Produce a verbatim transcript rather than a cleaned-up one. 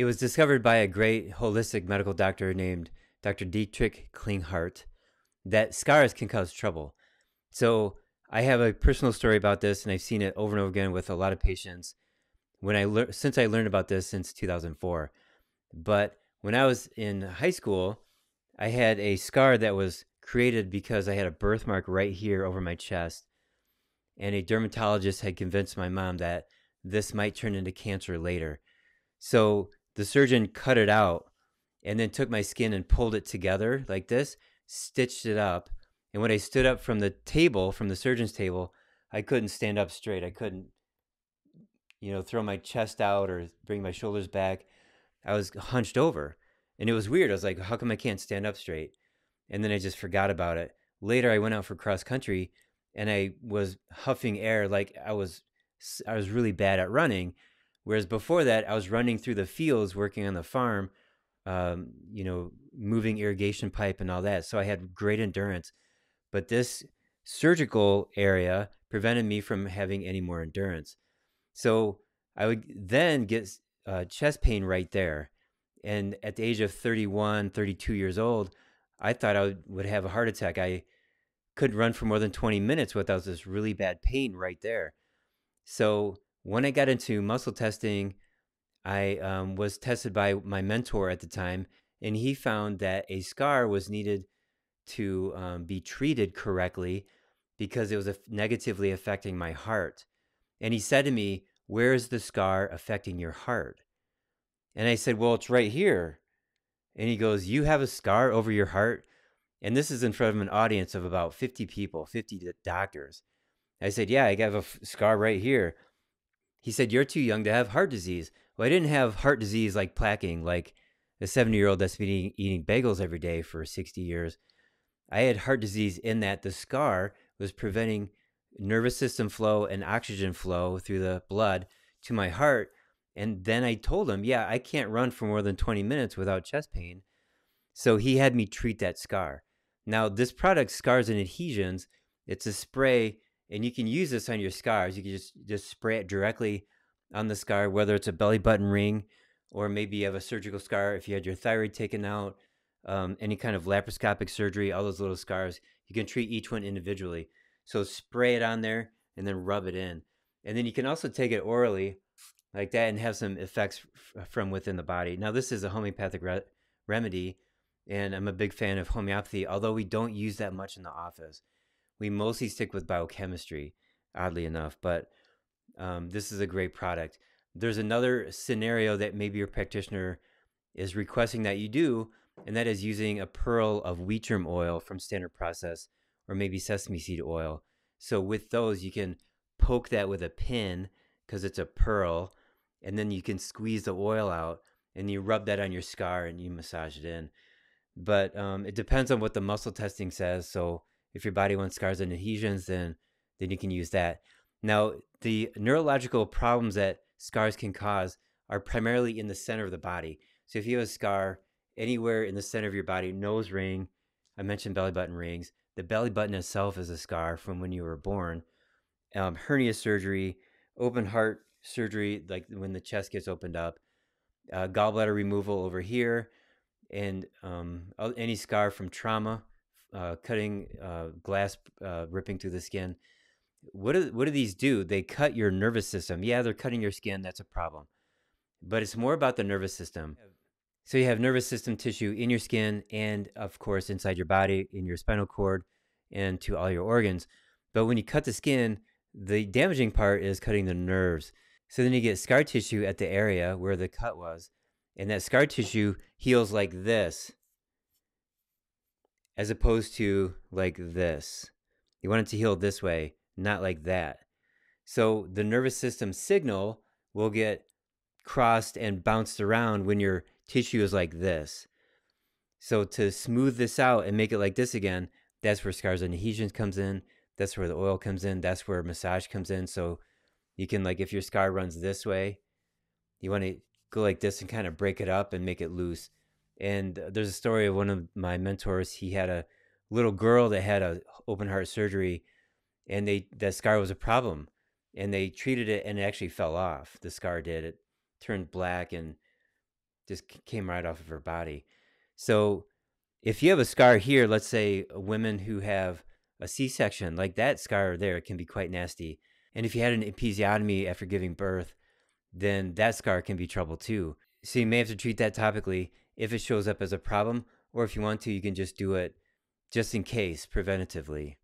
It was discovered by a great holistic medical doctor named Doctor Dietrich Klinghardt that scars can cause trouble. So I have a personal story about this, and I've seen it over and over again with a lot of patients when I learned since I learned about this since two thousand four. But when I was in high school, I had a scar that was created because I had a birthmark right here over my chest, and a dermatologist had convinced my mom that this might turn into cancer later. So the surgeon cut it out and then took my skin and pulled it together like this, stitched it up. And when I stood up from the table, from the surgeon's table, I couldn't stand up straight. I couldn't, you know, throw my chest out or bring my shoulders back. I was hunched over, and it was weird. I was like, how come I can't stand up straight? And then I just forgot about it. Later, I went out for cross country, and I was huffing air like I was, I was really bad at running. Whereas before that, I was running through the fields, working on the farm, um, you know, moving irrigation pipe and all that. So I had great endurance, but this surgical area prevented me from having any more endurance. So I would then get uh, chest pain right there. And at the age of thirty-one, thirty-two years old, I thought I would, would have a heart attack. I couldn't run for more than twenty minutes without this really bad pain right there. So when I got into muscle testing, I um, was tested by my mentor at the time, and he found that a scar was needed to um, be treated correctly because it was negatively affecting my heart. And he said to me, where is the scar affecting your heart? And I said, well, it's right here. And he goes, you have a scar over your heart? And this is in front of an audience of about fifty people, fifty doctors. I said, yeah, I have a scar right here. He said, you're too young to have heart disease. Well, I didn't have heart disease like plaquing, like a seventy-year-old that's been eating, eating bagels every day for sixty years. I had heart disease in that the scar was preventing nervous system flow and oxygen flow through the blood to my heart. And then I told him, yeah, I can't run for more than twenty minutes without chest pain. So he had me treat that scar. Now, this product, Scars and Adhesions, it's a spray, and you can use this on your scars. You can just, just spray it directly on the scar, whether it's a belly button ring or maybe you have a surgical scar. If you had your thyroid taken out, um, any kind of laparoscopic surgery, all those little scars, you can treat each one individually. So spray it on there and then rub it in. And then you can also take it orally like that and have some effects from within the body. Now, this is a homeopathic re remedy, and I'm a big fan of homeopathy, although we don't use that much in the office. We mostly stick with biochemistry, oddly enough, but um, this is a great product. There's another scenario that maybe your practitioner is requesting that you do, and that is using a pearl of wheatgerm oil from Standard Process or maybe sesame seed oil. So with those, you can poke that with a pin because it's a pearl, and then you can squeeze the oil out and you rub that on your scar and you massage it in. But um, it depends on what the muscle testing says. So if your body wants scars and adhesions, then, then you can use that. Now, the neurological problems that scars can cause are primarily in the center of the body. So if you have a scar anywhere in the center of your body, nose ring, I mentioned belly button rings, the belly button itself is a scar from when you were born, um, hernia surgery, open heart surgery, like when the chest gets opened up, uh, gallbladder removal over here, and um, any scar from trauma, uh, cutting, uh, glass, uh, ripping through the skin. What do, what do these do? They cut your nervous system. Yeah, they're cutting your skin. That's a problem. But it's more about the nervous system. So you have nervous system tissue in your skin and, of course, inside your body, in your spinal cord, and to all your organs. But when you cut the skin, the damaging part is cutting the nerves. So then you get scar tissue at the area where the cut was, and that scar tissue heals like this, as opposed to like this. You want it to heal this way, not like that. So the nervous system signal will get crossed and bounced around when your tissue is like this. So to smooth this out and make it like this again, that's where Scars and Adhesions comes in. That's where the oil comes in. That's where massage comes in. So you can, like, if your scar runs this way, you want to go like this and kind of break it up and make it loose. And there's a story of one of my mentors. He had a little girl that had a open heart surgery, and they that scar was a problem, and they treated it, and it actually fell off. The scar did. It turned black and just came right off of her body. So if you have a scar here, let's say women who have a C section, like that scar there can be quite nasty. And if you had an episiotomy after giving birth, then that scar can be trouble too. So you may have to treat that topically if it shows up as a problem, or if you want to, you can just do it just in case preventatively.